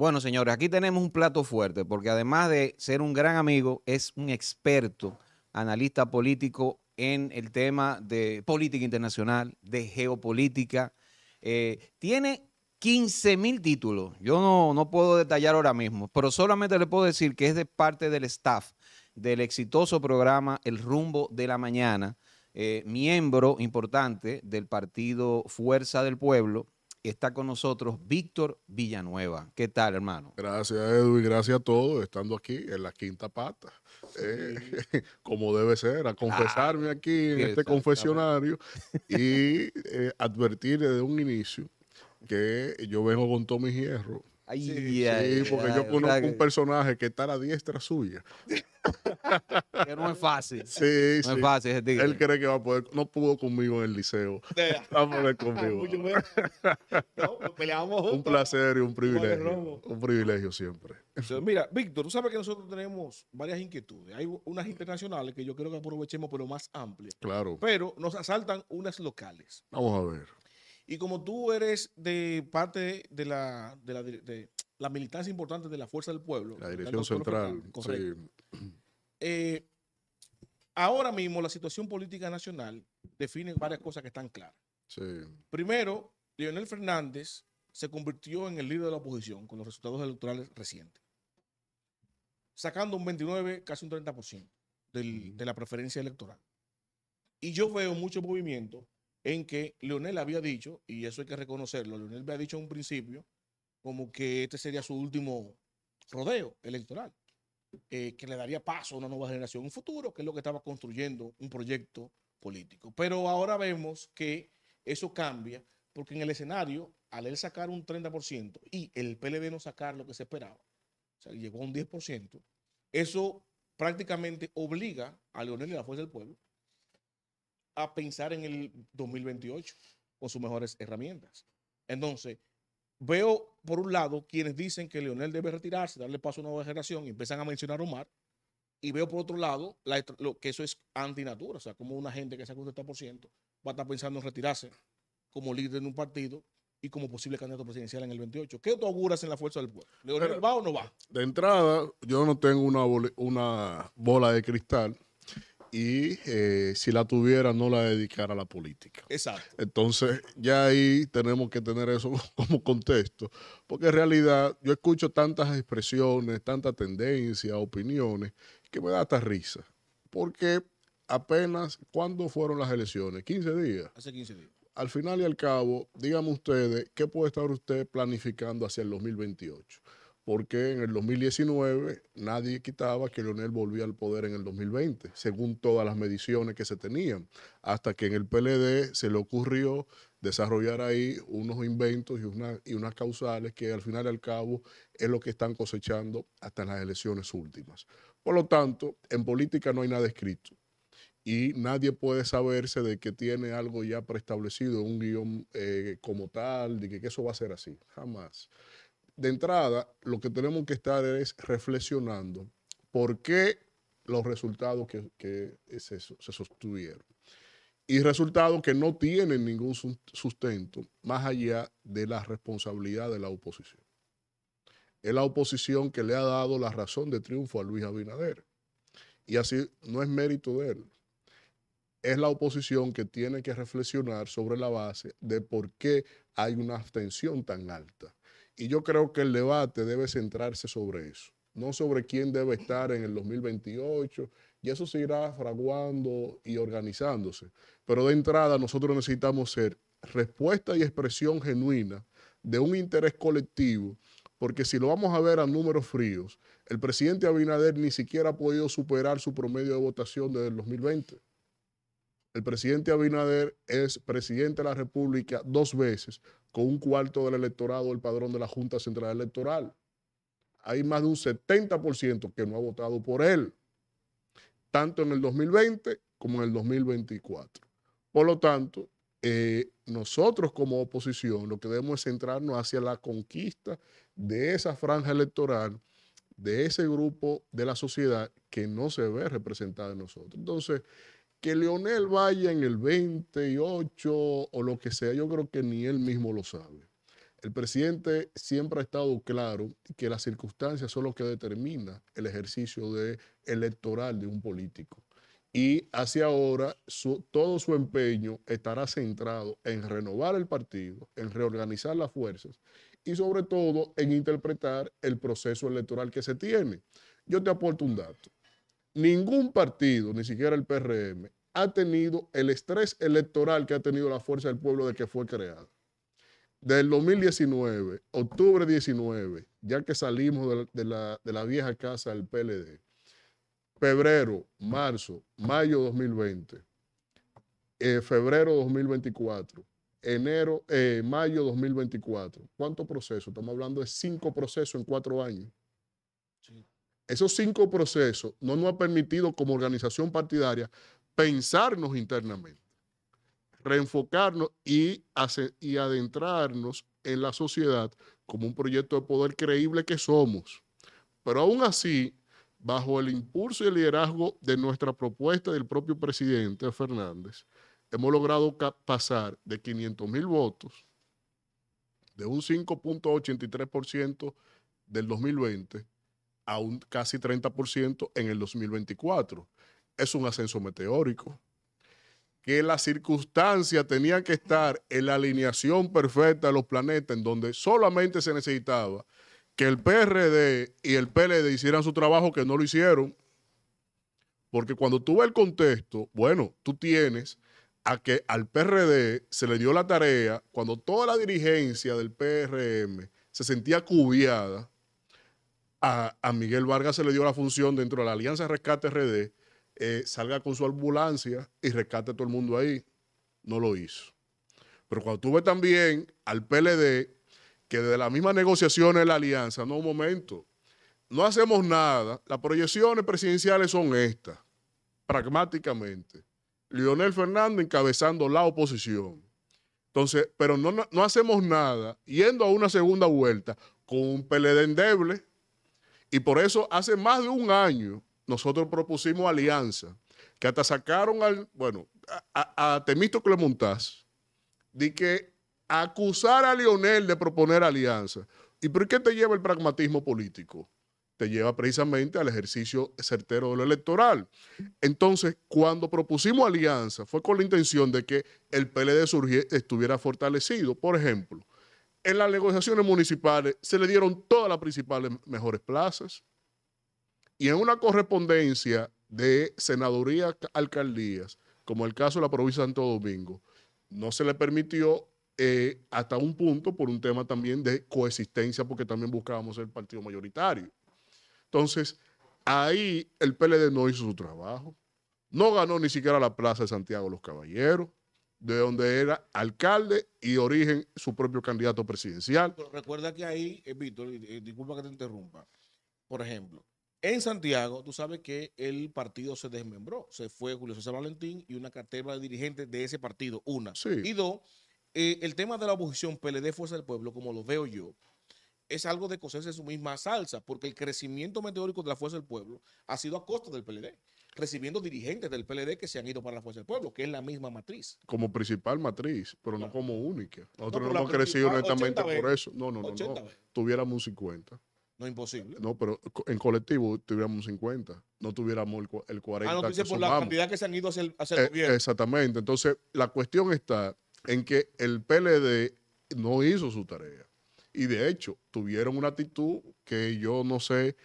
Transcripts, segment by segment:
Bueno, señores, aquí tenemos un plato fuerte, porque además de ser un gran amigo, es un experto, analista político en el tema de política internacional, de geopolítica. Tiene 15.000 títulos. Yo no puedo detallar ahora mismo, pero solamente le puedo decir que es de parte del staff del exitoso programa El Rumbo de la Mañana, miembro importante del partido Fuerza del Pueblo. Está con nosotros Víctor Villanueva. ¿Qué tal, hermano? Gracias, Edwin. Gracias a todos. Estando aquí en la quinta pata, como debe ser, a confesarme aquí en este confesionario y advertir desde un inicio que yo vengo con Tommy Hierro. Ay, sí, ay, porque ay, yo conozco un personaje que está a la diestra suya. Que no es fácil. Sí, no es fácil. Él cree que va a poder. No pudo conmigo en el liceo. Va a poder conmigo. No, peleamos juntos. Un placer y un privilegio. Un privilegio siempre. Mira, Víctor, tú sabes que nosotros tenemos varias inquietudes. Hay unas internacionales que yo creo que aprovechemos, pero más amplias. Claro. Pero nos asaltan unas locales. Vamos a ver. Y como tú eres de parte de la militancia importante de la Fuerza del Pueblo. La Dirección Central. Correcto. Sí. Ahora mismo la situación política nacional define varias cosas que están claras. Sí. Primero, Leonel Fernández se convirtió en el líder de la oposición con los resultados electorales recientes, sacando un 29, casi un 30% de la preferencia electoral. Y yo veo mucho movimiento en que Leonel había dicho, y eso hay que reconocerlo, Leonel había dicho en un principio como que este sería su último rodeo electoral, que le daría paso a una nueva generación, un futuro, que es lo que estaba construyendo, un proyecto político. Pero ahora vemos que eso cambia, porque en el escenario, al él sacar un 30% y el PLD no sacar lo que se esperaba, o sea, llegó a un 10%, eso prácticamente obliga a Leonel y a la Fuerza del Pueblo a pensar en el 2028 con sus mejores herramientas. Entonces, veo por un lado quienes dicen que Leonel debe retirarse, darle paso a una nueva generación, y empiezan a mencionar a Omar, y veo por otro lado que eso es antinatura, o sea, como una gente que saca un 30% va a estar pensando en retirarse como líder de un partido y como posible candidato presidencial en el 28. ¿Qué tú auguras en la Fuerza del Pueblo? ¿Leonel va o no va? De entrada, yo no tengo una bola de cristal, y si la tuviera no la dedicara a la política. Exacto. Entonces ya ahí tenemos que tener eso como contexto, porque en realidad yo escucho tantas expresiones, tantas tendencias, opiniones, que me da hasta risa, porque apenas, ¿cuándo fueron las elecciones? 15 días. Hace 15 días. Al final y al cabo, díganme ustedes, ¿qué puede estar usted planificando hacia el 2028? Porque en el 2019 nadie quitaba que Leonel volvía al poder en el 2020, según todas las mediciones que se tenían, hasta que en el PLD se le ocurrió desarrollar ahí unos inventos y unas causales que al final y al cabo es lo que están cosechando hasta en las elecciones últimas. Por lo tanto, en política no hay nada escrito y nadie puede saberse de que tiene algo ya preestablecido, un guión como tal, de que eso va a ser así, jamás. De entrada, lo que tenemos que estar es reflexionando por qué los resultados que se sostuvieron. Y resultados que no tienen ningún sustento más allá de la responsabilidad de la oposición. Es la oposición que le ha dado la razón de triunfo a Luis Abinader. Y así no es mérito de él. Es la oposición que tiene que reflexionar sobre la base de por qué hay una abstención tan alta. Y yo creo que el debate debe centrarse sobre eso, no sobre quién debe estar en el 2028, y eso se irá fraguando y organizándose. Pero de entrada nosotros necesitamos ser respuesta y expresión genuina de un interés colectivo, porque si lo vamos a ver a números fríos, el presidente Abinader ni siquiera ha podido superar su promedio de votación desde el 2020. El presidente Abinader es presidente de la República 2 veces, con 1/4 del electorado, el padrón de la Junta Central Electoral. Hay más de un 70% que no ha votado por él, tanto en el 2020 como en el 2024. Por lo tanto, nosotros como oposición lo que debemos es centrarnos hacia la conquista de esa franja electoral, de ese grupo de la sociedad que no se ve representada en nosotros. Entonces, que Leonel vaya en el 28 o lo que sea, yo creo que ni él mismo lo sabe. El presidente siempre ha estado claro que las circunstancias son lo que determina el ejercicio electoral de un político. Y hacia ahora todo su empeño estará centrado en renovar el partido, en reorganizar las fuerzas y sobre todo en interpretar el proceso electoral que se tiene. Yo te aporto un dato. Ningún partido, ni siquiera el PRM, ha tenido el estrés electoral que ha tenido la Fuerza del Pueblo de que fue creada. Desde el 2019, octubre 19, ya que salimos de la vieja casa del PLD, febrero, marzo, mayo 2020, febrero 2024, enero, mayo 2024. ¿Cuántos procesos? Estamos hablando de 5 procesos en 4 años. Sí. Esos 5 procesos no nos ha permitido como organización partidaria pensarnos internamente, reenfocarnos y adentrarnos en la sociedad como un proyecto de poder creíble que somos. Pero aún así, bajo el impulso y el liderazgo de nuestra propuesta del propio presidente Fernández, hemos logrado pasar de 500.000 votos, de un 5.83% del 2020 a un casi 30% en el 2024. Es un ascenso meteórico. Que las circunstancias tenían que estar en la alineación perfecta de los planetas, en donde solamente se necesitaba que el PRD y el PLD hicieran su trabajo, que no lo hicieron. Porque cuando tú ves el contexto, bueno, tú tienes a que al PRD se le dio la tarea, cuando toda la dirigencia del PRM se sentía acubiada, a Miguel Vargas se le dio la función dentro de la Alianza Rescate RD, salga con su ambulancia y rescate a todo el mundo ahí. No lo hizo. Pero cuando tú ves también al PLD, que desde las mismas negociaciones de la alianza, no, un momento, no hacemos nada, las proyecciones presidenciales son estas, pragmáticamente. Leonel Fernández encabezando la oposición. Entonces, pero no hacemos nada, yendo a una segunda vuelta con un PLD endeble, y por eso hace más de un año nosotros propusimos alianza, que hasta sacaron a Temístocles Montás, de que acusar a Leonel de proponer alianza. ¿Y por qué te lleva el pragmatismo político? Te lleva precisamente al ejercicio certero de lo electoral. Entonces, cuando propusimos alianza, fue con la intención de que el PLD estuviera fortalecido. Por ejemplo, en las negociaciones municipales se le dieron todas las principales mejores plazas. Y en una correspondencia de senaduría, alcaldías, como el caso de la provincia de Santo Domingo, no se le permitió hasta un punto por un tema también de coexistencia, porque también buscábamos el partido mayoritario. Entonces, ahí el PLD no hizo su trabajo, no ganó ni siquiera la plaza de Santiago de los Caballeros, de donde era alcalde y origen su propio candidato presidencial. Pero recuerda que ahí, Víctor, disculpa que te interrumpa, por ejemplo, en Santiago, tú sabes que el partido se desmembró. Se fue Julio César Valentín y una cartera de dirigentes de ese partido, una. Sí. Y dos, el tema de la oposición PLD Fuerza del Pueblo, como lo veo yo, es algo de coserse su misma salsa, porque el crecimiento meteórico de la Fuerza del Pueblo ha sido a costa del PLD, recibiendo dirigentes del PLD que se han ido para la Fuerza del Pueblo, que es la misma matriz. Como principal matriz, pero claro, no como única. Nosotros no hemos crecido honestamente por eso. No. Tuviéramos un 50. No, imposible. No, pero en colectivo tuviéramos 50, no tuviéramos el 40. Ah, no, tú dices por la cantidad que se han ido hacia el gobierno. Exactamente. Entonces, la cuestión está en que el PLD no hizo su tarea. Y de hecho, tuvieron una actitud que yo no sé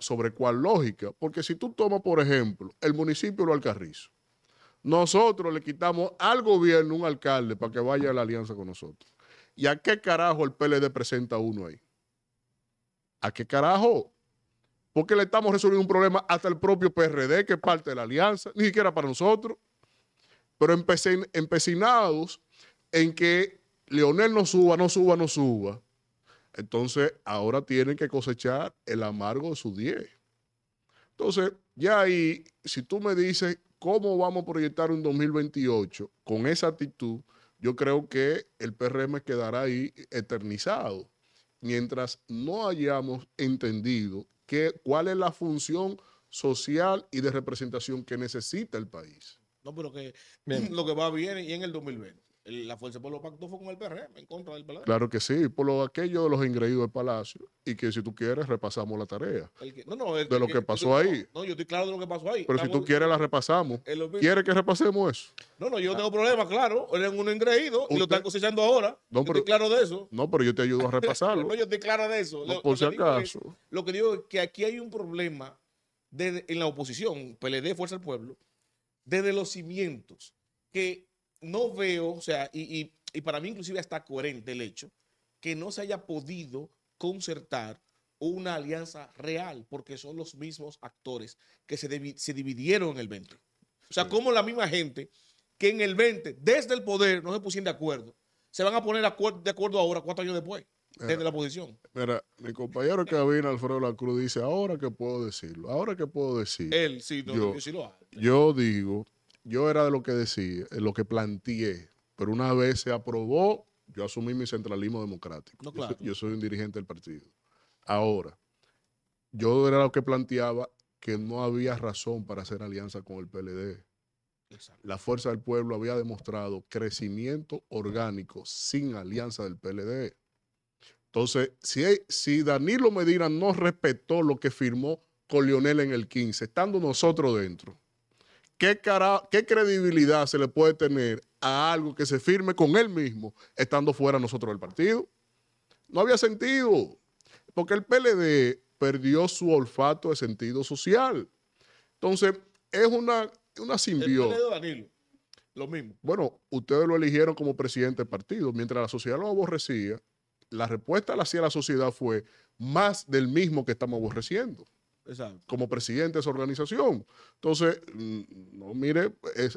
sobre cuál lógica. Porque si tú tomas, por ejemplo, el municipio de Alcarrizo, nosotros le quitamos al gobierno un alcalde para que vaya a la alianza con nosotros. ¿Y a qué carajo el PLD presenta uno ahí? ¿A qué carajo? Porque le estamos resolviendo un problema hasta el propio PRD, que es parte de la alianza, ni siquiera para nosotros. Pero empecinados en que Leonel no suba. Entonces, ahora tienen que cosechar el amargo de sus 10. Entonces, ya ahí, si tú me dices cómo vamos a proyectar un 2028 con esa actitud, yo creo que el PRM quedará ahí eternizado. Mientras no hayamos entendido cuál es la función social y de representación que necesita el país. No, pero que bien, lo que va bien y en el 2020. la Fuerza del Pueblo pactó fue con el PRM en contra del PLD. Claro que sí, por lo aquello de los ingreídos del Palacio, y que si tú quieres repasamos la tarea. De lo que pasó ahí. No, yo estoy claro de lo que pasó ahí. Pero si tú quieres la repasamos. ¿Quieres que repasemos eso? No, no, yo no tengo problema, claro. Eres un ingreído y lo están cosechando ahora. No, pero, yo estoy claro de eso. No, pero yo te ayudo a repasarlo. No, yo estoy claro de eso. No, por si acaso. Lo que digo es que aquí hay un problema en la oposición, PLD, Fuerza del Pueblo, desde los cimientos que no veo, o sea, y para mí inclusive está coherente el hecho que no se haya podido concertar una alianza real, porque son los mismos actores que se dividieron en el 20. O sea, sí, como la misma gente que en el 20, desde el poder, no se pusieron de acuerdo, se van a poner de acuerdo ahora, 4 años después, desde la oposición. Mira, mi compañero Cabina, Alfredo La Cruz, dice, ahora que puedo decirlo, ahora que puedo decir. Él, sí, no, yo, sí lo hace. Yo digo... Yo era de lo que decía, de lo que planteé, pero una vez se aprobó, yo asumí mi centralismo democrático. No, claro. yo soy un dirigente del partido. Ahora, yo era lo que planteaba que no había razón para hacer alianza con el PLD. Exacto. La Fuerza del Pueblo había demostrado crecimiento orgánico sin alianza del PLD. Entonces, si Danilo Medina no respetó lo que firmó con Leonel en el 15, estando nosotros dentro, ¿Qué credibilidad se le puede tener a algo que se firme con él mismo estando fuera nosotros del partido? No había sentido, porque el PLD perdió su olfato de sentido social. Entonces, es una simbiosis. El PLD de Danilo, lo mismo. Bueno, ustedes lo eligieron como presidente del partido. Mientras la sociedad lo aborrecía, la respuesta hacia la sociedad fue más del mismo que estamos aborreciendo. Exacto. Como presidente de esa organización. Entonces, no mire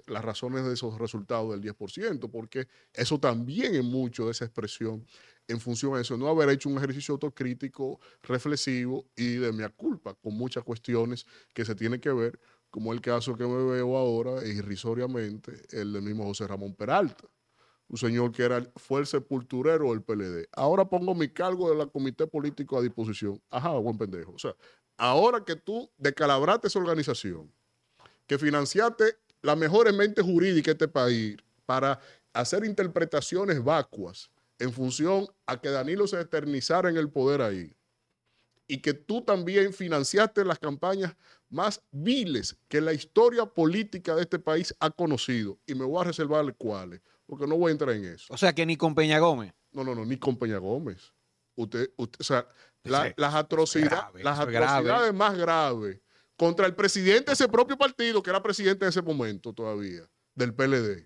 las razones de esos resultados del 10%, porque eso también es mucho de esa expresión en función a eso, no haber hecho un ejercicio autocrítico, reflexivo y de mea culpa, con muchas cuestiones que se tienen que ver, como el caso que me veo ahora, irrisoriamente, el del mismo José Ramón Peralta, un señor que fue el sepulturero del PLD. Ahora pongo mi cargo de la comité político a disposición. Ajá, buen pendejo. O sea, ahora que tú descalabraste esa organización, que financiaste las mejores mentes jurídicas de este país para hacer interpretaciones vacuas en función a que Danilo se eternizara en el poder ahí, y que tú también financiaste las campañas más viles que la historia política de este país ha conocido, y me voy a reservar cuáles, porque no voy a entrar en eso. O sea, que ni con Peña Gómez. No, no, no, ni con Peña Gómez. Usted, o sea... Las atrocidades más graves contra el presidente de ese propio partido, que era presidente en ese momento todavía, del PLD,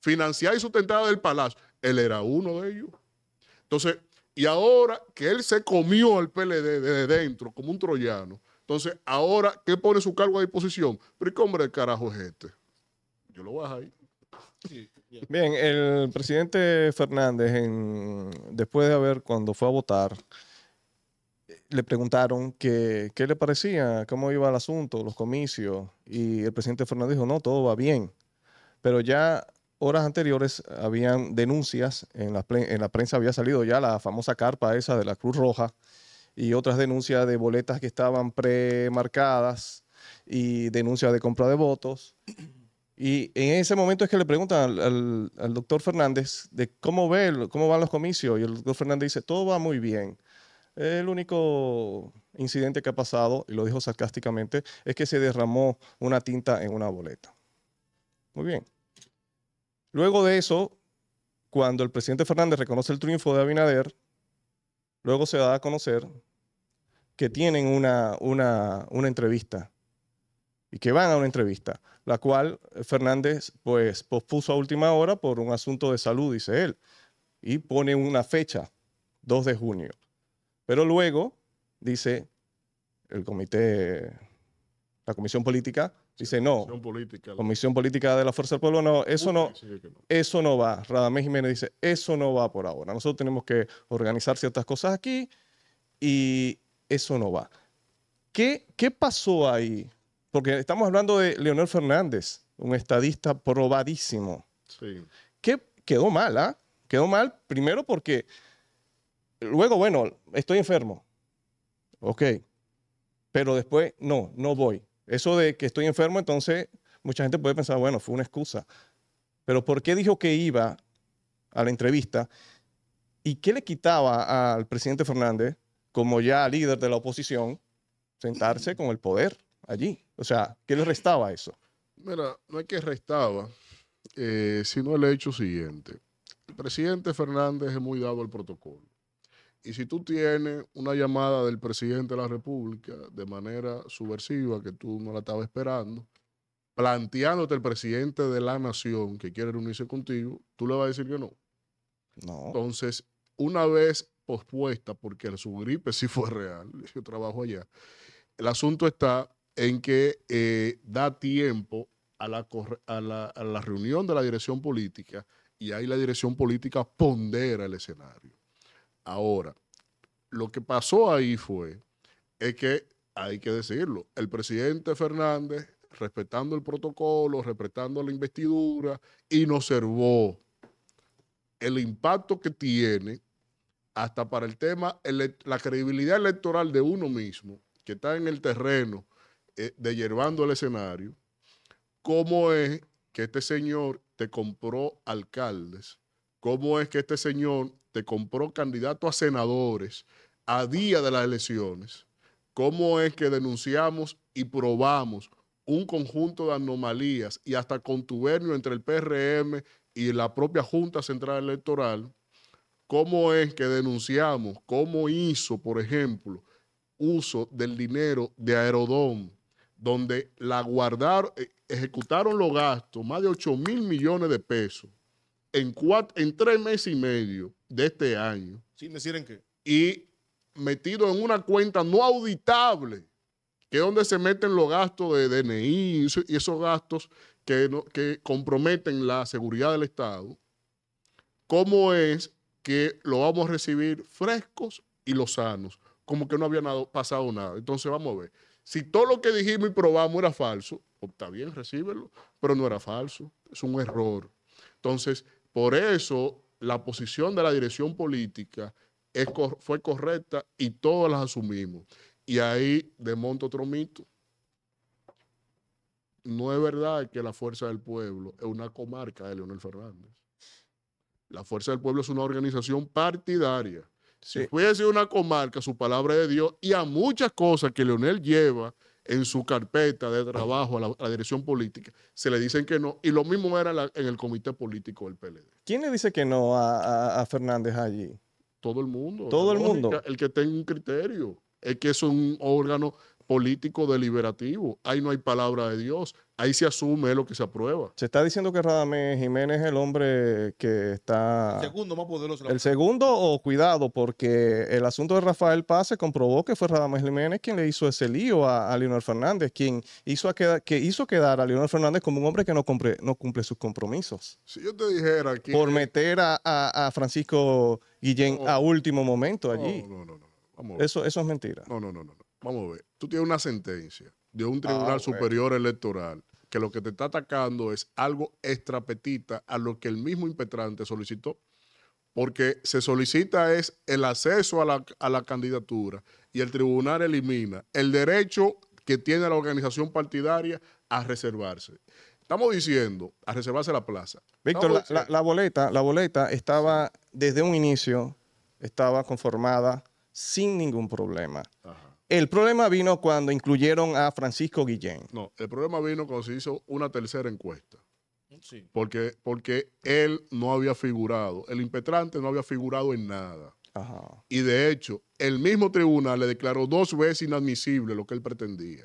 financiada y sustentada del Palacio. Él era uno de ellos. Entonces, y ahora que él se comió al PLD desde dentro, como un troyano, entonces ahora que pone su cargo a disposición, pero ¿qué hombre de carajo es este? Yo lo bajo ahí. Sí, yeah. Bien, el presidente Fernández, después de cuando fue a votar, le preguntaron qué le parecía, cómo iba el asunto, los comicios, y el presidente Fernández dijo, no, todo va bien. Pero ya horas anteriores habían denuncias, en la prensa había salido ya la famosa carpa esa de la Cruz Roja, y otras denuncias de boletas que estaban premarcadas, y denuncias de compra de votos. Y en ese momento es que le preguntan al doctor Fernández de cómo van los comicios, y el doctor Fernández dice, todo va muy bien. El único incidente que ha pasado, y lo dijo sarcásticamente, es que se derramó una tinta en una boleta. Muy bien. Luego de eso, cuando el presidente Fernández reconoce el triunfo de Abinader, luego se da a conocer que tienen una entrevista, y que van a una entrevista, la cual Fernández pues pospuso a última hora por un asunto de salud, dice él, y pone una fecha, 2 de junio. Pero luego, dice el comité, la comisión política, dice no, comisión política de la Fuerza del Pueblo, no, eso no va. Radamés Jiménez dice, eso no va por ahora. Nosotros tenemos que organizar ciertas cosas aquí y eso no va. ¿Qué pasó ahí? Porque estamos hablando de Leonel Fernández, un estadista probadísimo. Sí. Que quedó mal, ¿ah? Quedó mal primero porque luego, bueno, estoy enfermo. Ok. Pero después, no, no voy. Eso de que estoy enfermo, entonces mucha gente puede pensar, bueno, fue una excusa. Pero ¿por qué dijo que iba a la entrevista? ¿Y qué le quitaba al presidente Fernández, como ya líder de la oposición, sentarse con el poder allí? O sea, ¿qué le restaba eso? Mira, no es que restaba, sino el hecho siguiente. El presidente Fernández es muy dado al protocolo. Y si tú tienes una llamada del presidente de la República de manera subversiva, que tú no la estabas esperando, planteándote el presidente de la nación que quiere reunirse contigo, tú le vas a decir que no. No. Entonces, una vez pospuesta, porque su gripe sí fue real, yo trabajo allá, el asunto está en que da tiempo a la reunión de la dirección política, y ahí la dirección política pondera el escenario. Ahora, lo que pasó ahí fue, es que, hay que decirlo, el presidente Fernández, respetando el protocolo, respetando la investidura, inocervó el impacto que tiene hasta para el tema, la credibilidad electoral de uno mismo, que está en el terreno, deyerbando el escenario. ¿Cómo es que este señor te compró alcaldes? ¿Cómo es que este señor te compró candidato a senadores a día de las elecciones? ¿Cómo es que denunciamos y probamos un conjunto de anomalías y hasta contubernio entre el PRM y la propia Junta Central Electoral? ¿Cómo es que denunciamos cómo hizo, por ejemplo, uso del dinero de Aerodón, donde ejecutaron los gastos, más de 8.000 millones de pesos, en 3 meses y medio de este año? ¿Sin decir en qué? Y metido en una cuenta no auditable, que es donde se meten los gastos de DNI y esos gastos que comprometen la seguridad del Estado. ¿Cómo es que lo vamos a recibir frescos y lozanos, como que no había pasado nada? Entonces vamos a ver. Si todo lo que dijimos y probamos era falso, está bien, recíbelo, pero no era falso, es un error. Entonces, por eso la posición de la dirección política fue correcta y todas las asumimos. Y ahí desmonto otro mito. No es verdad que la Fuerza del Pueblo es una comarca de Leonel Fernández. La Fuerza del Pueblo es una organización partidaria. Sí. Si fuese una comarca, su palabra de Dios, y a muchas cosas que Leonel lleva en su carpeta de trabajo a la dirección política, se le dicen que no. Y lo mismo era en el comité político del PLD. ¿Quién le dice que no a Fernández allí? Todo el mundo. Todo el mundo. El que tenga un criterio. Es que es un órgano político deliberativo. Ahí no hay palabra de Dios. Ahí se asume, es lo que se aprueba. Se está diciendo que Radamés Jiménez es el hombre que está... El segundo más poderoso. El segundo, o cuidado, porque el asunto de Rafael Paz se comprobó que fue Radamés Jiménez quien le hizo ese lío a Leonel Fernández, quien hizo quedar a Leonel Fernández como un hombre que no cumple sus compromisos. Si yo te dijera que... Por meter a Francisco Guillén a último momento allí. No. Vamos a ver. Eso es mentira. No. Vamos a ver. Tú tienes una sentencia de un tribunal superior electoral que lo que te está atacando es algo extrapetita a lo que el mismo impetrante solicitó. Porque se solicita es el acceso a la candidatura y el tribunal elimina el derecho que tiene la organización partidaria a reservarse. Estamos diciendo, a reservarse la plaza. Víctor, la boleta estaba desde un inicio, estaba conformada sin ningún problema. Ajá. El problema vino cuando incluyeron a Francisco Guillén. No, el problema vino cuando se hizo una tercera encuesta. Sí. Porque él no había figurado, el impetrante no había figurado en nada. Ajá. Y de hecho, el mismo tribunal le declaró 2 veces inadmisible lo que él pretendía.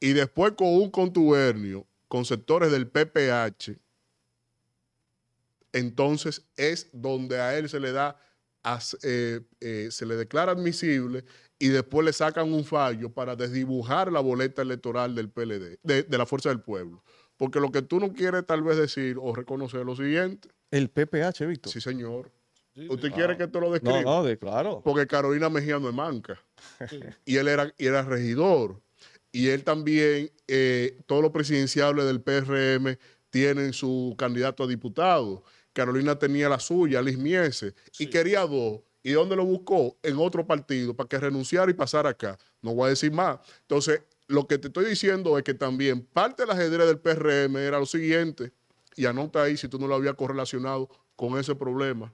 Y después con un contubernio con sectores del PPH, entonces es donde a él se le da... se le declara admisible y después le sacan un fallo para desdibujar la boleta electoral del PLD, de la Fuerza del Pueblo. Porque lo que tú no quieres tal vez decir o reconocer es lo siguiente. ¿El PPH, Víctor? Sí, señor. Sí, ¿usted quiere que te lo describa? No, claro. Porque Carolina Mejía no es manca. Sí. Y él era regidor. Y él también, todos los presidenciables del PRM tienen su candidato a diputado. Carolina tenía la suya, Liz Mieses, sí. Y quería 2. ¿Y dónde lo buscó? En otro partido, para que renunciara y pasara acá. No voy a decir más. Entonces, lo que te estoy diciendo es que también parte del ajedrez del PRM era lo siguiente, y anota ahí si tú no lo habías correlacionado con ese problema.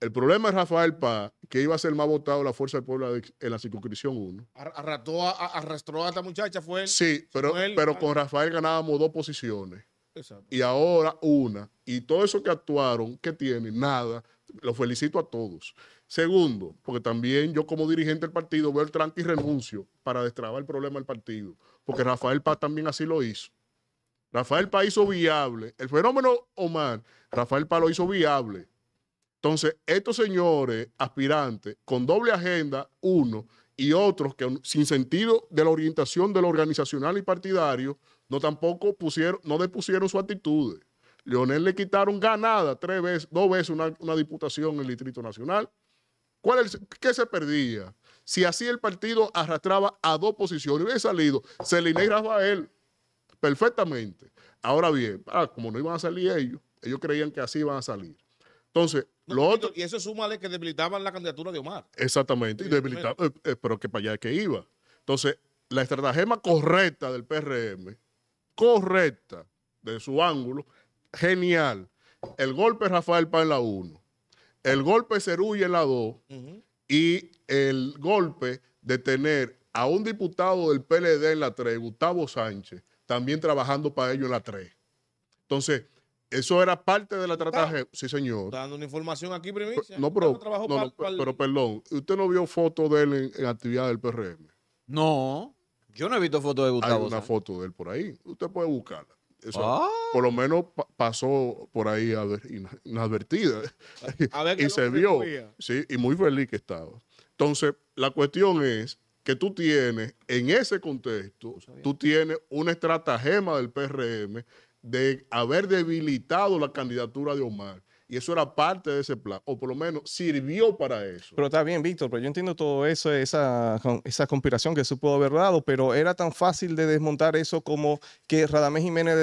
El problema es Rafael Paz, que iba a ser más votado la Fuerza del Pueblo en la circunscripción 1. Arrastró a esta muchacha, fue él. Sí, pero con Rafael ganábamos 2 posiciones. Exacto. Y ahora 1. Y todo eso que actuaron, ¿qué tiene? Nada. Los felicito a todos. Segundo, porque también yo como dirigente del partido veo el tranque y renuncio para destrabar el problema del partido. Porque Rafael Paz también así lo hizo. Rafael Paz hizo viable. El fenómeno Omar, Rafael Paz lo hizo viable. Entonces, estos señores aspirantes con doble agenda, uno, y otros que sin sentido de la orientación de lo organizacional y partidario, no depusieron sus actitudes. Leonel le quitaron ganada 2 veces una diputación en el Distrito Nacional. ¿Qué se perdía? Si así el partido arrastraba a 2 posiciones, hubiera salido Celina y Rafael perfectamente. Ahora bien, como no iban a salir ellos creían que así iban a salir. Entonces, y eso súmale que debilitaban la candidatura de Omar. Exactamente, y debilitaban, pero que para allá es que iba. Entonces, la estratagema correcta del PRM, correcta, de su ángulo, genial. El golpe de Rafael Paz en la 1, el golpe de Cerulla en la 2, y el golpe de tener a un diputado del PLD en la 3, Gustavo Sánchez, también trabajando para ello en la 3. Entonces, eso era parte de la estrategia. Sí, señor. Dando una información aquí, primicia. Pero perdón, ¿usted no vio fotos de él en actividad del PRM? No, yo no he visto fotos de Gustavo. Hay una foto de él por ahí. Usted puede buscarla. Eso, por lo menos pasó por ahí inadvertida. A ver, y se vio. Sí, y muy feliz que estaba. Entonces, la cuestión es que tú tienes, en ese contexto, tú tienes una estratagema del PRM de haber debilitado la candidatura de Omar. Y eso era parte de ese plan, o por lo menos sirvió para eso. Pero está bien, Víctor, pero yo entiendo todo eso, esa conspiración que se pudo haber dado, pero era tan fácil de desmontar eso como que Radamés Jiménez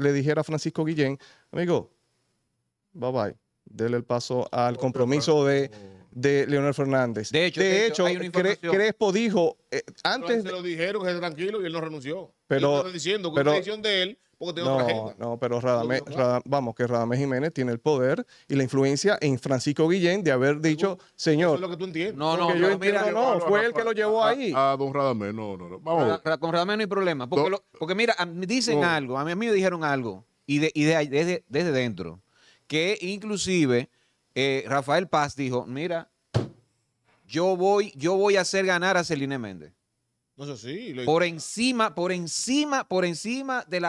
le dijera a Francisco Guillén, amigo, bye bye, dele el paso al compromiso de Leonel Fernández. De hecho, Crespo dijo, antes... Se lo dijeron, que tranquilo, y él no renunció. Pero está diciendo que la decisión de él... pero Radamés Jiménez tiene el poder y la influencia en Francisco Guillén de haber dicho, señor... Eso es lo que tú entiendes. Fue él que lo llevó ahí. A don Radamés, no. Vamos. Con Radamés no hay problema. Porque mira, dicen algo, a mí me dijeron algo, desde dentro, que inclusive Rafael Paz dijo, mira, yo voy a hacer ganar a Celine Méndez. No sé si por encima de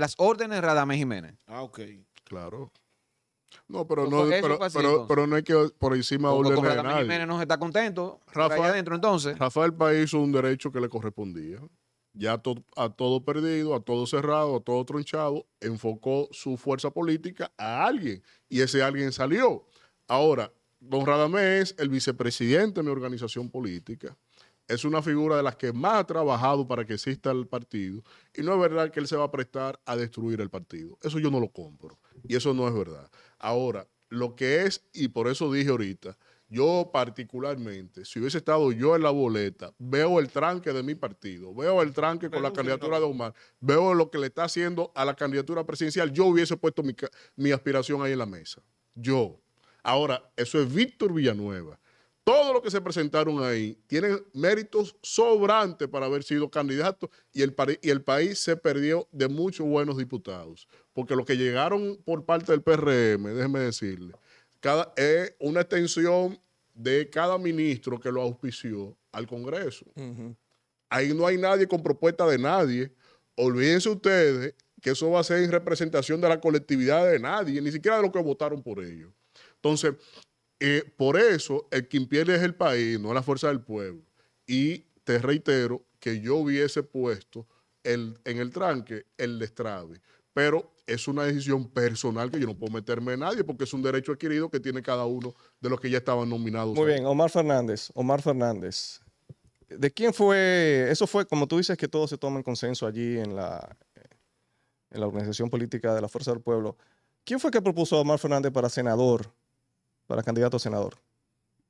las órdenes de Radamés Jiménez. Ah, ok. Claro. No, pero no hay que por encima de órdenes de nadie. Jiménez no está contento. Rafael Paz hizo un derecho que le correspondía. Ya a todo perdido, a todo cerrado, a todo tronchado, enfocó su fuerza política a alguien. Y ese alguien salió. Ahora, don Radamés es el vicepresidente de mi organización política. Es una figura de las que más ha trabajado para que exista el partido. Y no es verdad que él se va a prestar a destruir el partido. Eso yo no lo compro. Y eso no es verdad. Ahora, lo que es, y por eso dije ahorita, yo particularmente, si hubiese estado yo en la boleta, veo el tranque de mi partido, veo el tranque con la candidatura de Omar, veo lo que le está haciendo a la candidatura presidencial, yo hubiese puesto mi aspiración ahí en la mesa. Yo. Ahora, eso es Víctor Villanueva. Todos los que se presentaron ahí tienen méritos sobrantes para haber sido candidatos y el país se perdió de muchos buenos diputados. Porque los que llegaron por parte del PRM, déjenme decirle, es una extensión de cada ministro que lo auspició al Congreso. Ahí no hay nadie con propuesta de nadie. Olvídense ustedes que eso va a ser en representación de la colectividad de nadie, ni siquiera de los que votaron por ellos. Entonces... por eso, el quien pierde es el país, no la Fuerza del Pueblo. Y te reitero que yo hubiese puesto en el tranque el destrabe. Pero es una decisión personal que yo no puedo meterme en nadie porque es un derecho adquirido que tiene cada uno de los que ya estaban nominados. Muy bien, Omar Fernández. ¿De quién fue? Eso fue, como tú dices, que todo se toma en consenso allí en la organización política de la Fuerza del Pueblo. ¿Quién fue que propuso a Omar Fernández para candidato a senador?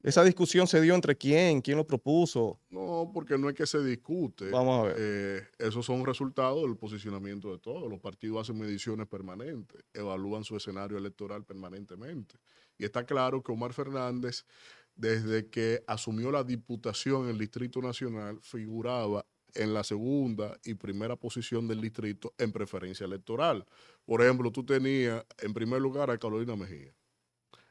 ¿Esa discusión se dio entre quién? ¿Quién lo propuso? No, porque no es que se discute. Vamos a ver. Esos son resultados del posicionamiento de todos. Los partidos hacen mediciones permanentes, evalúan su escenario electoral permanentemente. Y está claro que Omar Fernández, desde que asumió la diputación en el Distrito Nacional, figuraba en la segunda y primera posición del distrito en preferencia electoral. Por ejemplo, tú tenías en primer lugar a Carolina Mejía.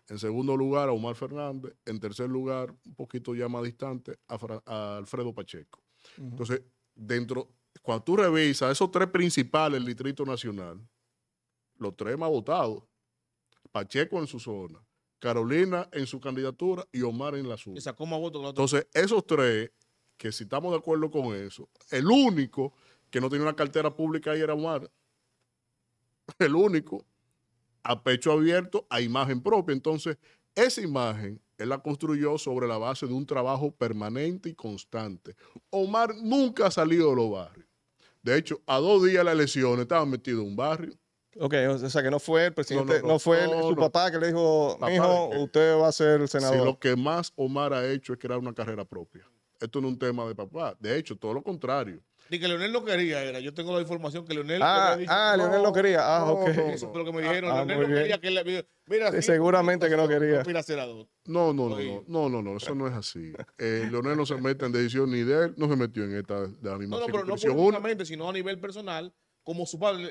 En segundo lugar, a Omar Fernández. En tercer lugar, un poquito ya más distante, a Alfredo Pacheco. Entonces, cuando tú revisas esos tres principales del Distrito Nacional, los tres más votados, Pacheco en su zona, Carolina en su candidatura y Omar en la suya. ¿Y sacó más votos que los otros? Entonces, esos tres, que si estamos de acuerdo con eso, el único que no tenía una cartera pública ahí era Omar. El único. A pecho abierto, a imagen propia. Entonces, esa imagen él la construyó sobre la base de un trabajo permanente y constante. Omar nunca ha salido de los barrios. De hecho, a 2 días de las elecciones estaba metido en un barrio. Ok, o sea que no fue el presidente, no fue su papá que le dijo, mijo, usted va a ser el senador. Sí, lo que más Omar ha hecho es crear una carrera propia. Esto no es un tema de papá. De hecho, todo lo contrario. Ni que Leonel lo quería, era. Yo tengo la información que Leonel lo quería. Ah, no, Leonel lo quería. Ah, no, ok. Eso fue lo que me dijeron. Leonel no quería que le... Mira, sí, seguramente que no quería. No, eso no es así. Leonel no se mete en decisión ni de él, no se metió en esta de la misma circunstancia. No, pero no públicamente, sino a nivel personal. Como su padre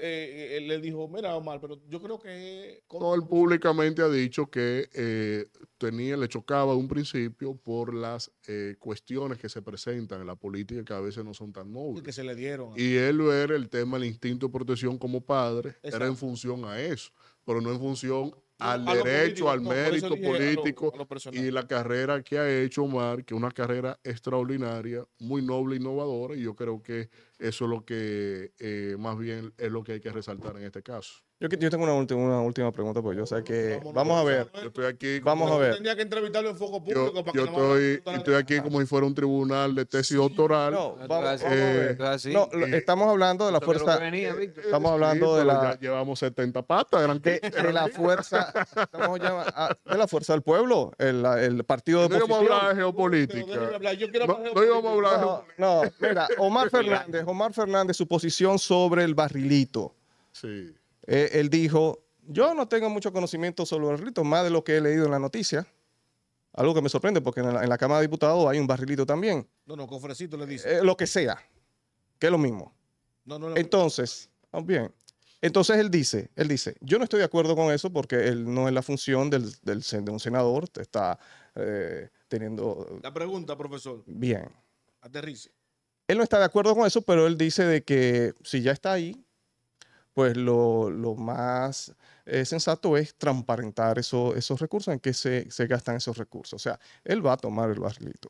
le dijo, mira Omar, pero yo creo que... No, él públicamente ha dicho que le chocaba de un principio por las cuestiones que se presentan en la política que a veces no son tan nobles. Y que se le dieron. Y él ver el tema del instinto de protección como padre. Exacto. Era en función a eso, pero no en función al derecho, político, al mérito político y la carrera que ha hecho Omar, que es una carrera extraordinaria, muy noble, innovadora, y yo creo que eso es lo que más bien es lo que hay que resaltar en este caso. Yo tengo una última pregunta, pues yo sé que... Vamos a ver. Yo estoy aquí... Vamos a ver. Tendría que entrevistarlo en foco público para que... Yo estoy aquí como si fuera un tribunal de tesis doctoral. No, vamos a ver. No, estamos hablando de la fuerza... Estamos hablando de la... Llevamos 70 patas. De la fuerza... De la fuerza del pueblo. El partido de oposición. No íbamos a hablar de geopolítica. No íbamos a hablar de geopolítica. No, mira, Omar Fernández, su posición sobre el barrilito. Sí. Él dijo, yo no tengo mucho conocimiento sobre los barrilitos, más de lo que he leído en la noticia. Algo que me sorprende, porque en la Cámara de Diputados hay un barrilito también. No, no, cofrecito le dice. Lo que sea, que es lo mismo. No, entonces, bien. Entonces él dice, yo no estoy de acuerdo con eso porque él no es la función de un senador, está teniendo... La pregunta, profesor. Bien. Aterrice. Él no está de acuerdo con eso, pero él dice de que si ya está ahí, pues lo más sensato es transparentar esos recursos, en qué se gastan esos recursos. O sea, él va a tomar el barrilito.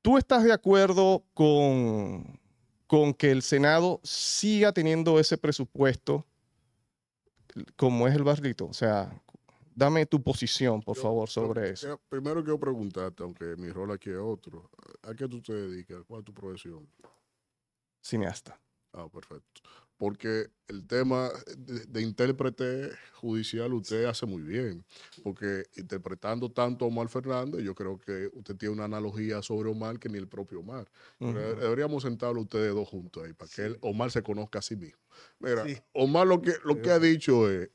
¿Tú estás de acuerdo con que el Senado siga teniendo ese presupuesto como es el barrilito? O sea, dame tu posición, por favor, sobre eso. Primero quiero preguntarte, aunque mi rol aquí es otro, ¿a qué tú te dedicas? ¿Cuál es tu profesión? Cineasta. Ah, perfecto. Porque el tema de intérprete judicial usted hace muy bien. Porque interpretando tanto a Omar Fernández, yo creo que usted tiene una analogía sobre Omar que ni el propio Omar. Deberíamos sentarlo ustedes dos juntos ahí, para que Omar se conozca a sí mismo. Mira, sí. Omar lo que ha dicho es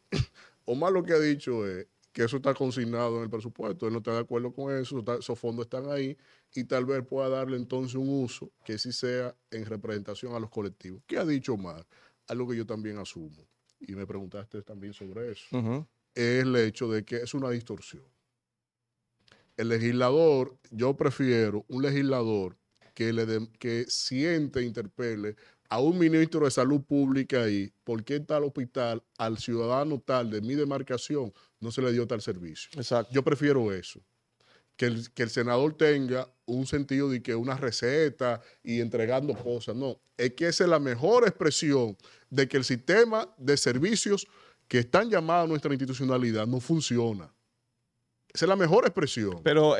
que eso está consignado en el presupuesto. Él no está de acuerdo con eso, esos fondos están ahí. Y tal vez pueda darle entonces un uso que sí sea en representación a los colectivos. ¿Qué ha dicho Omar? Algo que yo también asumo, y me preguntaste también sobre eso, es el hecho de que es una distorsión. El legislador, yo prefiero un legislador que siente e interpele a un ministro de salud pública ahí, ¿por qué en tal hospital al ciudadano tal de mi demarcación no se le dio tal servicio? Exacto. Yo prefiero eso. Que el senador tenga un sentido de que una receta y entregando cosas. No, es que esa es la mejor expresión de que el sistema de servicios que están llamados a nuestra institucionalidad no funciona. Esa es la mejor expresión. Pero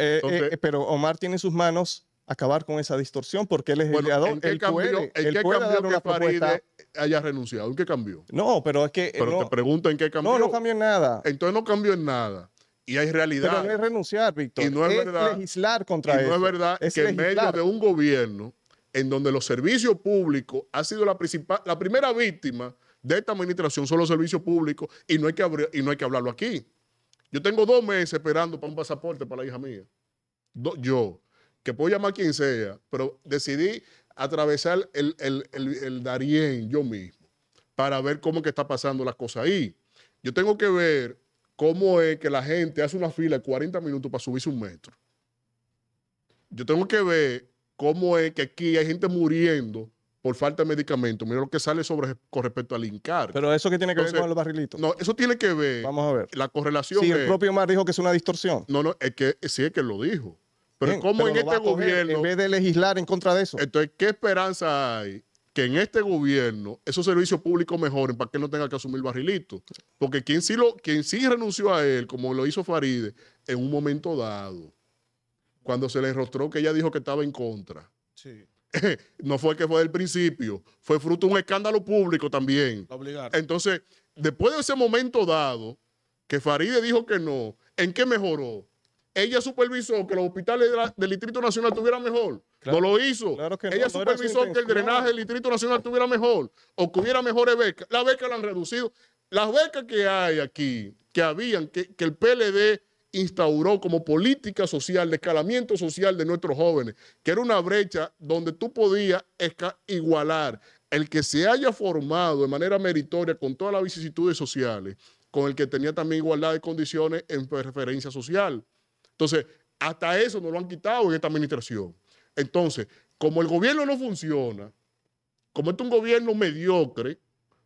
Omar tiene en sus manos acabar con esa distorsión porque él es legislador. ¿En qué cambió que Faride haya renunciado? ¿En qué cambió? No, pero es que... Pero te pregunto en qué cambió. No cambió en nada. Entonces no cambió en nada. Y hay realidad. Pero no es renunciar, Víctor. Y no es verdad, legislar contra eso. Y no es verdad que en medio de un gobierno en donde los servicios públicos ha sido la primera víctima de esta administración, son los servicios públicos, y no hay que hablarlo aquí. Yo tengo 2 meses esperando para un pasaporte para la hija mía. Yo, que puedo llamar a quien sea, pero decidí atravesar el Darién yo mismo para ver cómo que está pasando las cosas ahí. Yo tengo que ver cómo es que la gente hace una fila de 40 minutos para subirse un metro. Yo tengo que ver cómo es que aquí hay gente muriendo por falta de medicamentos. Mira lo que sale con respecto al INCAR. Pero eso que tiene que ver con los barrilitos. No, eso tiene que ver. Vamos a ver. La correlación. Sí, el propio Omar dijo que es una distorsión. No, no, es que sí es que lo dijo. Pero bien, ¿cómo en este gobierno? En vez de legislar en contra de eso. Entonces, ¿qué esperanza hay que en este gobierno esos servicios públicos mejoren para que no tenga que asumir barrilitos? Porque quien sí renunció a él, como lo hizo Faride, en un momento dado, cuando se le enrostró que ella dijo que estaba en contra. Sí. No fue que fue del principio, fue fruto de un escándalo público también. Obligar. Entonces, después de ese momento dado, que Faride dijo que no, ¿en qué mejoró? Ella supervisó que los hospitales del Distrito Nacional estuvieran mejor. Claro, no lo hizo. Claro que no, ella supervisó que el drenaje del Distrito Nacional estuviera mejor o que hubiera mejores becas. Las becas la han reducido. Las becas que hay aquí, que habían, que el PLD instauró como política social, de escalamiento social de nuestros jóvenes, que era una brecha donde tú podías igualar el que se haya formado de manera meritoria con todas las vicisitudes sociales, con el que tenía también igualdad de condiciones en preferencia social. Entonces, hasta eso nos lo han quitado en esta administración. Entonces, como el gobierno no funciona, como es un gobierno mediocre,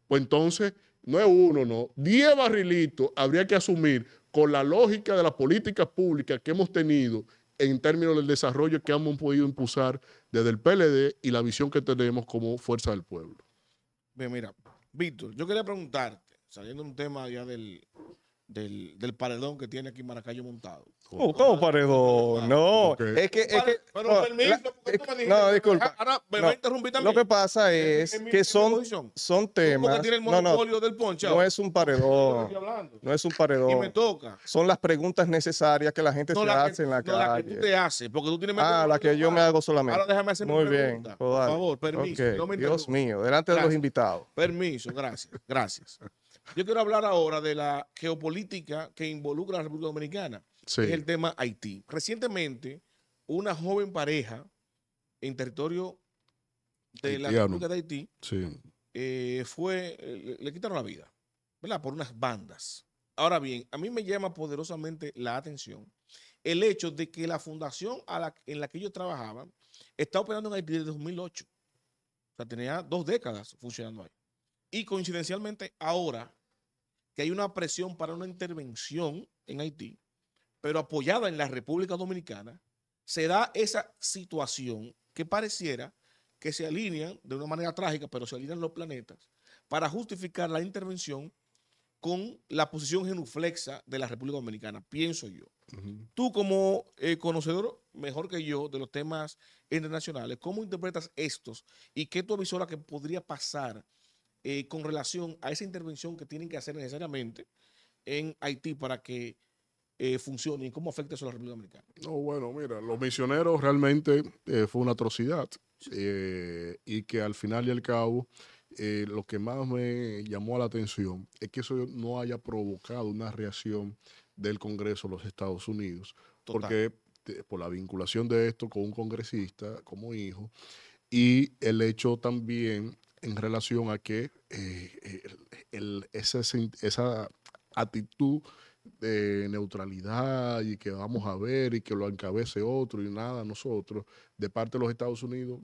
pues entonces, no es uno, no. 10 barrilitos habría que asumir con la lógica de las políticas públicas que hemos tenido en términos del desarrollo que hemos podido impulsar desde el PLD y la visión que tenemos como Fuerza del Pueblo. Bien, mira, Víctor, yo quería preguntarte, saliendo de un tema ya del paredón que tiene aquí Maracayo montado. ¿Cómo paredón? No, okay. Pero permiso, porque tú me dijiste. No, disculpa. Ahora me va a interrumpir también. Lo que pasa es que son temas. Porque tiene el monopolio del ponche. No es un paredón. No es un paredón. Y me toca. Son las preguntas necesarias que la gente se hace en la calle. No, la que tú te haces, porque tú tienes... Ah, la que yo me hago solamente. Ahora déjame hacer mi pregunta. Muy bien. Por favor, permiso. Dios mío, delante de los invitados. Permiso, gracias, gracias. Yo quiero hablar ahora de la geopolítica que involucra a la República Dominicana, sí, que es el tema Haití. Recientemente, una joven pareja en territorio de la República de Haití, sí, le quitaron la vida, ¿verdad? Por unas bandas. Ahora bien, a mí me llama poderosamente la atención el hecho de que la fundación en la que ellos trabajaban está operando en Haití desde 2008. O sea, tenía 2 décadas funcionando ahí. Y coincidencialmente ahora que hay una presión para una intervención en Haití, pero apoyada en la República Dominicana, se da esa situación que pareciera que se alinean de una manera trágica, pero se alinean los planetas para justificar la intervención con la posición genuflexa de la República Dominicana, pienso yo. Uh-huh. Tú como conocedor mejor que yo de los temas internacionales, ¿cómo interpretas estos? ¿Y qué tú avisora que podría pasar con relación a esa intervención que tienen que hacer necesariamente en Haití para que funcione y cómo afecta eso a la República Dominicana? No, bueno, mira, los misioneros realmente fue una atrocidad y que al final y al cabo lo que más me llamó la atención es que eso no haya provocado una reacción del Congreso de los Estados Unidos. Total. Porque por la vinculación de esto con un congresista como hijo y el hecho también en relación a que esa actitud de neutralidad y que vamos a ver y que lo encabece otro y nada nosotros, de parte de los Estados Unidos,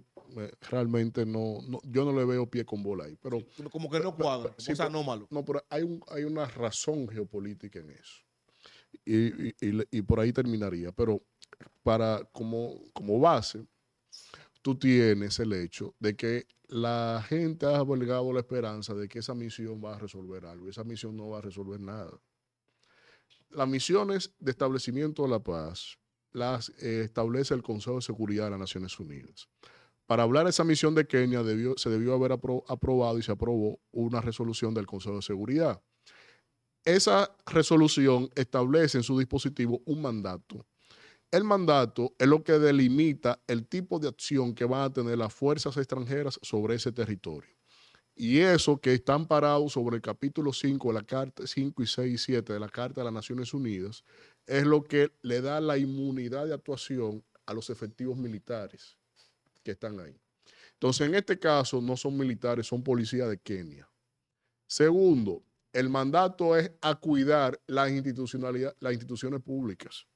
realmente no yo no le veo pie con bola ahí. Pero, como que no cuadra, sí, es anómalo. No, pero hay una razón geopolítica en eso. Y por ahí terminaría. Pero como base, tú tienes el hecho de que la gente ha albergado la esperanza de que esa misión va a resolver algo. Esa misión no va a resolver nada. Las misiones de establecimiento de la paz las establece el Consejo de Seguridad de las Naciones Unidas. Para hablar de esa misión de Kenia se debió haber aprobado y se aprobó una resolución del Consejo de Seguridad. esa resolución establece en su dispositivo un mandato. El mandato es lo que delimita el tipo de acción que van a tener las fuerzas extranjeras sobre ese territorio. Y eso que está amparado sobre el capítulo 5 de la Carta 5 y 6 y 7 de la Carta de las Naciones Unidas es lo que le da la inmunidad de actuación a los efectivos militares que están ahí. Entonces, en este caso, no son militares, son policías de Kenia. Segundo, el mandato es a cuidar las instituciones públicas.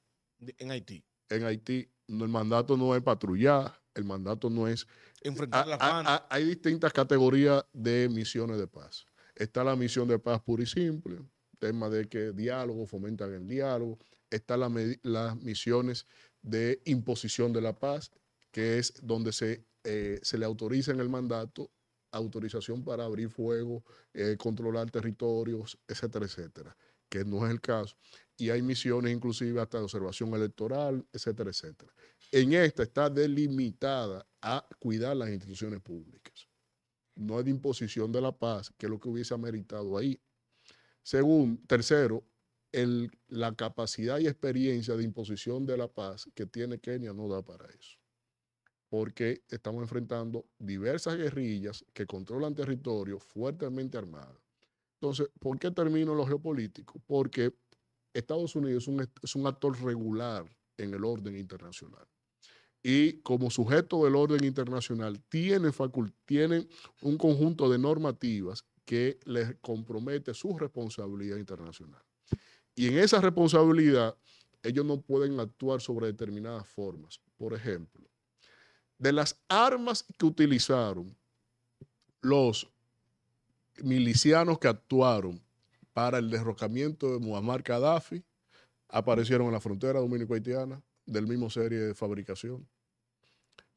En Haití. En Haití. El mandato no es patrullar, el mandato no es... Enfrentar las manos. Hay distintas categorías de misiones de paz. Está la misión de paz pura y simple, tema de que diálogo, fomentan el diálogo. Están las misiones de imposición de la paz, que es donde se le autoriza en el mandato autorización para abrir fuego, controlar territorios, etcétera, etcétera, que no es el caso. Y hay misiones inclusive hasta de observación electoral, etcétera, etcétera. En esta está delimitada a cuidar las instituciones públicas. No es de imposición de la paz, que es lo que hubiese ameritado ahí. Tercero, la capacidad y experiencia de imposición de la paz que tiene Kenia no da para eso. Porque estamos enfrentando diversas guerrillas que controlan territorio fuertemente armadas. Entonces, ¿por qué termino lo geopolítico? Porque Estados Unidos es un actor regular en el orden internacional. Y como sujeto del orden internacional, tienen un conjunto de normativas que les compromete su responsabilidad internacional. Y en esa responsabilidad, ellos no pueden actuar sobre determinadas formas. Por ejemplo, de las armas que utilizaron los milicianos que actuaron para el derrocamiento de Muammar Gaddafi, aparecieron en la frontera dominico-haitiana del mismo serie de fabricación.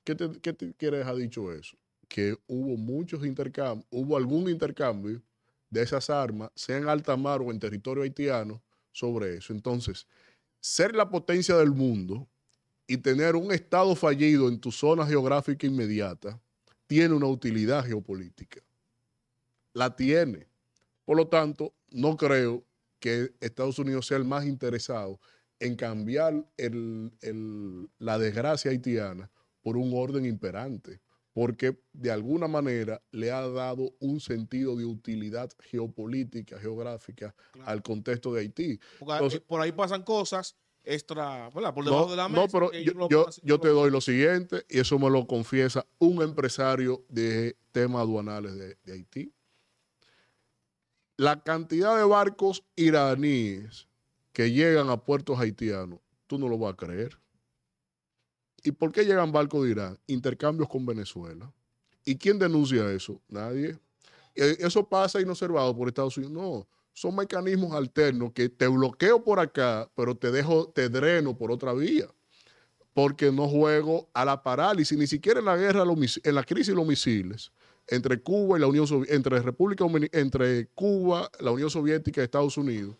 ¿Qué te quieres ha dicho eso? Que hubo muchos intercambios, hubo algún intercambio de esas armas, sea en alta mar o en territorio haitiano, sobre eso. Entonces, ser la potencia del mundo y tener un estado fallido en tu zona geográfica inmediata tiene una utilidad geopolítica. La tiene. Por lo tanto, no creo que Estados Unidos sea el más interesado en cambiar la desgracia haitiana por un orden imperante, porque de alguna manera le ha dado un sentido de utilidad geopolítica, geográfica, claro, al contexto de Haití. Entonces, por ahí pasan cosas extra, ¿verdad? Por debajo de la mesa. No, pero yo te doy lo siguiente, y eso me lo confiesa un empresario de temas aduanales de Haití. La cantidad de barcos iraníes que llegan a puertos haitianos, tú no lo vas a creer. ¿Y por qué llegan barcos de Irán? Intercambios con Venezuela. ¿Y quién denuncia eso? Nadie. Eso pasa inobservado por Estados Unidos. No, son mecanismos alternos que te bloqueo por acá, pero te dreno por otra vía. Porque no juego a la parálisis, ni siquiera en la guerra, en la crisis de los misiles entre Cuba y la Unión Soviética, entre Cuba, la Unión Soviética y Estados Unidos,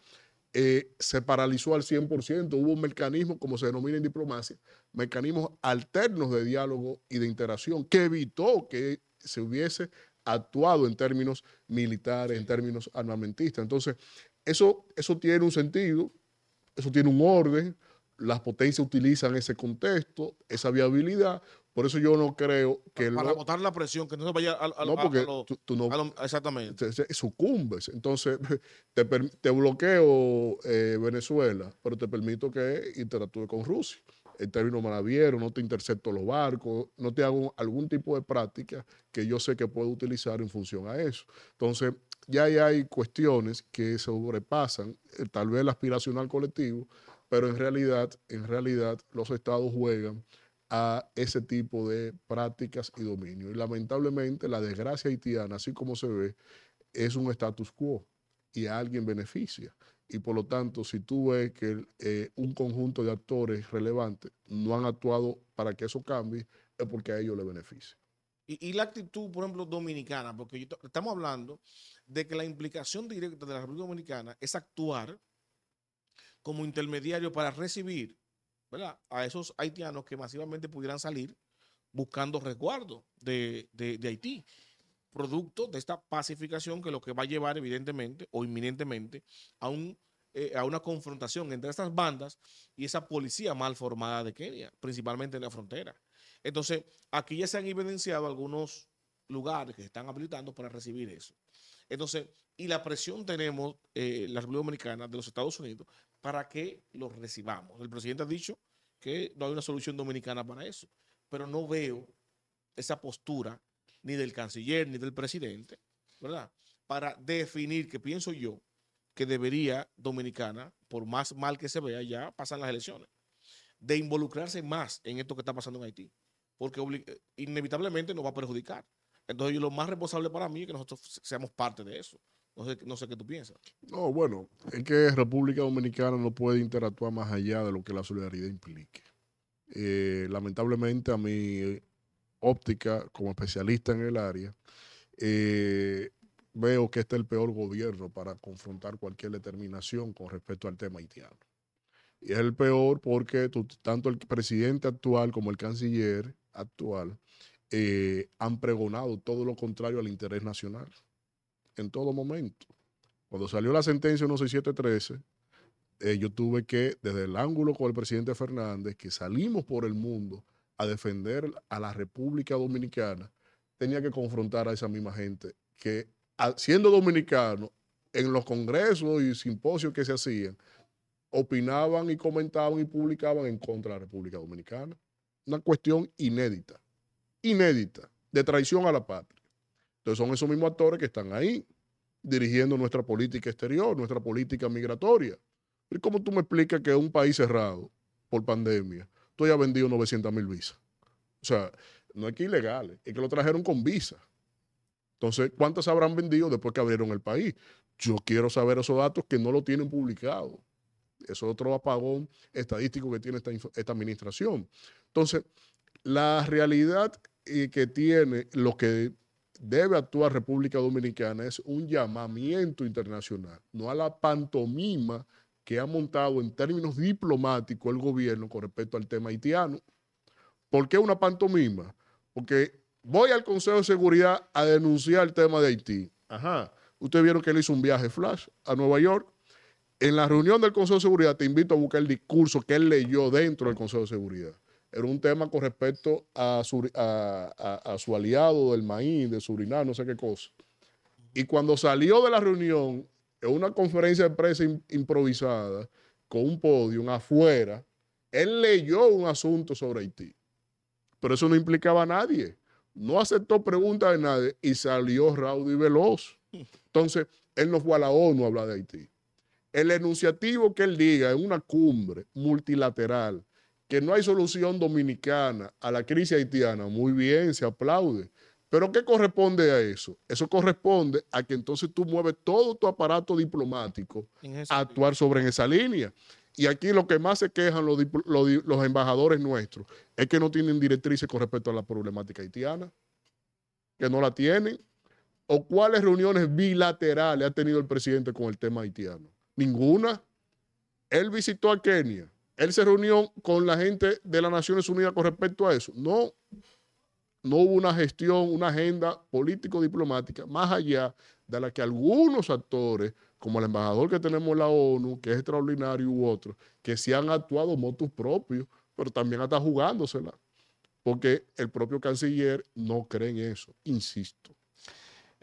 se paralizó al 100%. Hubo un mecanismo, como se denomina en diplomacia, mecanismos alternos de diálogo y de interacción que evitó que se hubiese actuado en términos militares, en términos armamentistas. Entonces, eso tiene un sentido, eso tiene un orden, las potencias utilizan ese contexto, esa viabilidad. Por eso yo no creo que... Para botar la presión, que no se vaya exactamente. Sucumbes. Entonces, te bloqueo Venezuela, pero te permito que interactúe con Rusia. En términos manavieros, no te intercepto los barcos, no te hago algún tipo de práctica que yo sé que puedo utilizar en función a eso. Entonces, ya hay cuestiones que sobrepasan, tal vez el aspiracional colectivo, pero en realidad los estados juegan a ese tipo de prácticas y dominio. Y lamentablemente la desgracia haitiana, así como se ve, es un status quo y a alguien beneficia. Y por lo tanto, si tú ves que un conjunto de actores relevantes no han actuado para que eso cambie, es porque a ellos les beneficia. Y la actitud, por ejemplo, dominicana, porque estamos hablando de que la implicación directa de la República Dominicana es actuar como intermediario para recibir, ¿verdad?, a esos haitianos que masivamente pudieran salir buscando resguardo de Haití. producto de esta pacificación, que es lo que va a llevar evidentemente o inminentemente a una confrontación entre estas bandas y esa policía mal formada de Kenia, principalmente en la frontera. Entonces, aquí ya se han evidenciado algunos lugares que se están habilitando para recibir eso. Entonces, y la presión tenemos, la República Dominicana, de los Estados Unidos, para que los recibamos. El presidente ha dicho que no hay una solución dominicana para eso, pero no veo esa postura ni del canciller ni del presidente, ¿verdad? Para definir, que pienso yo, que debería Dominicana, por más mal que se vea, ya pasan las elecciones, de involucrarse más en esto que está pasando en Haití, porque inevitablemente nos va a perjudicar. Entonces, yo, lo más responsable para mí es que nosotros seamos parte de eso. No sé qué tú piensas. No, bueno, es que República Dominicana no puede interactuar más allá de lo que la solidaridad implique. Lamentablemente, a mi óptica, como especialista en el área, veo que este es el peor gobierno para confrontar cualquier determinación con respecto al tema haitiano. Y es el peor porque tanto el presidente actual como el canciller actual han pregonado todo lo contrario al interés nacional en todo momento. Cuando salió la sentencia 16713, yo tuve que, desde el ángulo con el presidente Fernández, que salimos por el mundo a defender a la República Dominicana, tenía que confrontar a esa misma gente que, siendo dominicano, en los congresos y simposios que se hacían, opinaban y comentaban y publicaban en contra de la República Dominicana. Una cuestión inédita, inédita, de traición a la patria. Entonces son esos mismos actores que están ahí dirigiendo nuestra política exterior, nuestra política migratoria. ¿Y cómo tú me explicas que un país cerrado por pandemia, tú ya has vendido 900.000 visas? O sea, no es que ilegales, es que lo trajeron con visa. Entonces, ¿cuántas habrán vendido después que abrieron el país? Yo quiero saber esos datos, que no lo tienen publicado. Eso es otro apagón estadístico que tiene esta administración. Entonces, la realidad que tiene lo que debe actuar República Dominicana es un llamamiento internacional, no a la pantomima que ha montado en términos diplomáticos el gobierno con respecto al tema haitiano. ¿Por qué una pantomima? Porque voy al Consejo de Seguridad a denunciar el tema de Haití. Ajá, ustedes vieron que él hizo un viaje flash a Nueva York. En la reunión del Consejo de Seguridad, te invito a buscar el discurso que él leyó dentro del Consejo de Seguridad. Era un tema con respecto a su aliado del maíz, de Surinam, no sé qué cosa. Y cuando salió de la reunión, en una conferencia de prensa improvisada, con un podium afuera, él leyó un asunto sobre Haití. Pero eso no implicaba a nadie. No aceptó preguntas de nadie y salió raudo y veloz. Entonces, él no fue a la ONU a hablar de Haití. El enunciativo que él diga en una cumbre multilateral que no hay solución dominicana a la crisis haitiana, muy bien, se aplaude. ¿Pero qué corresponde a eso? Eso corresponde a que entonces tú mueves todo tu aparato diplomático a actuar sobre esa línea. Y aquí lo que más se quejan los embajadores nuestros es que no tienen directrices con respecto a la problemática haitiana, que no la tienen. ¿O cuáles reuniones bilaterales ha tenido el presidente con el tema haitiano? Ninguna. Él visitó a Kenia. ¿Él se reunió con la gente de las Naciones Unidas con respecto a eso? No, no hubo una gestión, una agenda político-diplomática más allá de la que algunos actores, como el embajador que tenemos en la ONU, que es extraordinario, u otros, que sí han actuado motus propios, pero también hasta jugándosela, porque el propio canciller no cree en eso, insisto.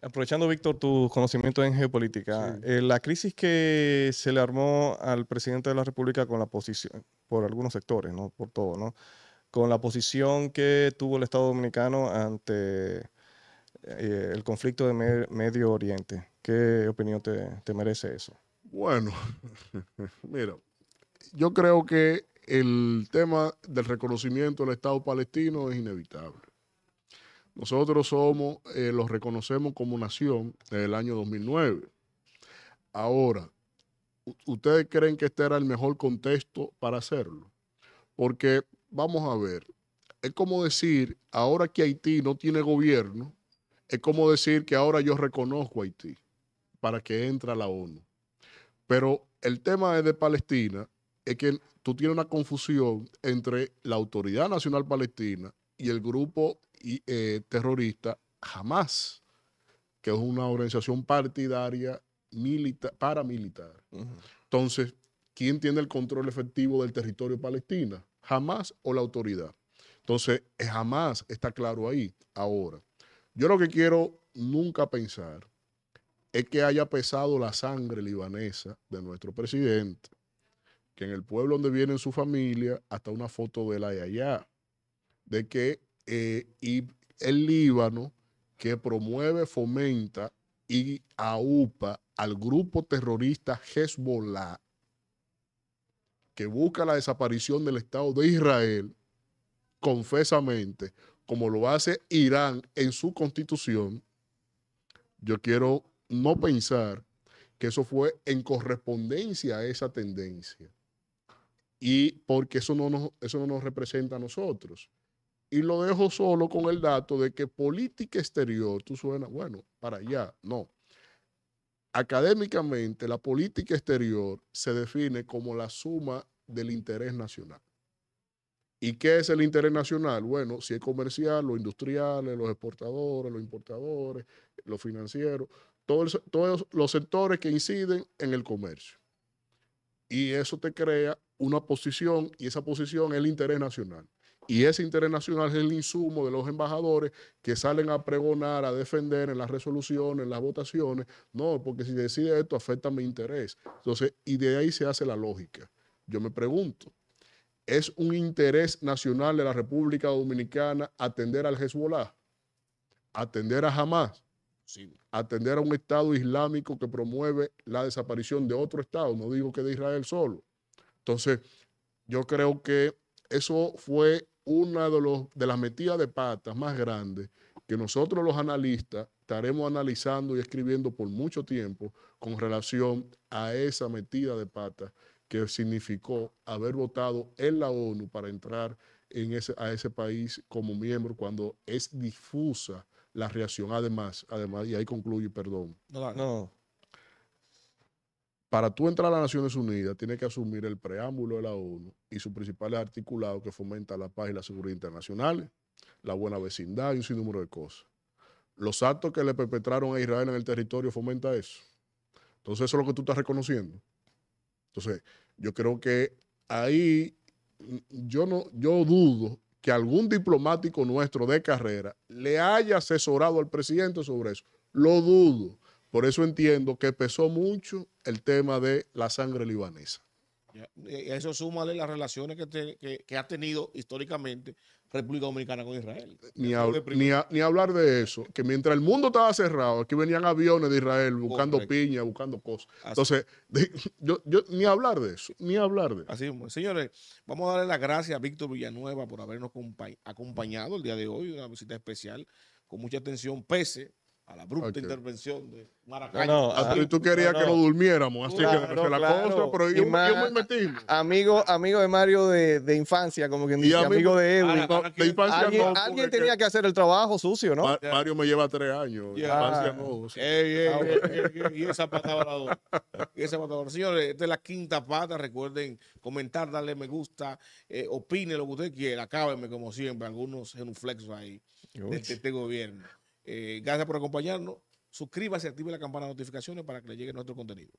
Aprovechando, Víctor, tus conocimientos en geopolítica, sí. La crisis que se le armó al presidente de la República con la posición, por algunos sectores, no por todo, ¿no? Con la posición que tuvo el Estado Dominicano ante el conflicto de Medio Oriente. ¿Qué opinión te merece eso? Bueno, mira, yo creo que el tema del reconocimiento del Estado palestino es inevitable. Nosotros los reconocemos como nación desde el año 2009. Ahora, ¿ustedes creen que este era el mejor contexto para hacerlo? Porque, vamos a ver, es como decir, ahora que Haití no tiene gobierno, es como decir que ahora yo reconozco a Haití para que entre a la ONU. Pero el tema de Palestina es que tú tienes una confusión entre la Autoridad Nacional Palestina y el grupo terrorista Hamás. que es una organización partidaria paramilitar. Entonces, ¿quién tiene el control efectivo del territorio palestino? Hamás o la autoridad. Entonces, Hamás está claro ahí. Ahora, yo lo que quiero nunca pensar es que haya pesado la sangre libanesa de nuestro presidente, que en el pueblo donde viene su familia, hasta una foto de él hay allá, de que y el Líbano que promueve, fomenta y aupa al grupo terrorista Hezbollah, que busca la desaparición del Estado de Israel, confesamente, como lo hace Irán en su constitución. Yo quiero no pensar que eso fue en correspondencia a esa tendencia, y porque eso no nos representa a nosotros. Y lo dejo solo con el dato de que política exterior, tú suena, bueno, para allá, no. Académicamente, la política exterior se define como la suma del interés nacional. ¿Y qué es el interés nacional? Bueno, si es comercial, los industriales, los exportadores, los importadores, los financieros, todos los sectores que inciden en el comercio. Y eso te crea una posición, y esa posición es el interés nacional. Y ese interés nacional es el insumo de los embajadores que salen a pregonar, a defender en las resoluciones, en las votaciones. No, porque si decide esto, afecta mi interés. Entonces, y de ahí se hace la lógica. Yo me pregunto, ¿es un interés nacional de la República Dominicana atender al Hezbollah, atender a Hamás, sí, atender a un Estado islámico que promueve la desaparición de otro Estado? No digo que de Israel solo. Entonces, yo creo que eso fue una de las metidas de patas más grandes que nosotros los analistas estaremos analizando y escribiendo por mucho tiempo con relación a esa metida de patas que significó haber votado en la ONU para entrar a ese país como miembro cuando es difusa la reacción. Además, y ahí concluye, perdón. No. Para tú entrar a las Naciones Unidas, tienes que asumir el preámbulo de la ONU y sus principales articulados que fomentan la paz y la seguridad internacionales, la buena vecindad y un sinnúmero de cosas. Los actos que le perpetraron a Israel en el territorio fomentan eso. Entonces, eso es lo que tú estás reconociendo. Entonces, yo creo que ahí yo dudo que algún diplomático nuestro de carrera le haya asesorado al presidente sobre eso. Lo dudo. Por eso entiendo que pesó mucho el tema de la sangre libanesa. Y a eso súmale las relaciones que ha tenido históricamente República Dominicana con Israel. Ni hablar de eso, que mientras el mundo estaba cerrado, aquí venían aviones de Israel buscando piña, buscando cosas. Entonces, ni hablar de eso, ni hablar de eso. Así es. Señores, vamos a darle las gracias a Víctor Villanueva por habernos acompañado el día de hoy, una visita especial, con mucha atención, pese a la abrupta intervención de Maracaña. Tú querías que no durmiéramos, así que se la contra, pero yo me metí. Amigo de Mario de infancia, como quien dice, amigo de Edwin. De infancia alguien tenía que hacer el trabajo sucio, ¿no? Mario me lleva 3 años. Infancia no. Y esa pata voladora. Señores, esta es la quinta pata. Recuerden comentar, darle me gusta, opine lo que usted quiera. Acábenme, como siempre, algunos genuflexos ahí de este gobierno. Gracias por acompañarnos. Suscríbase, active la campana de notificaciones para que le llegue nuestro contenido.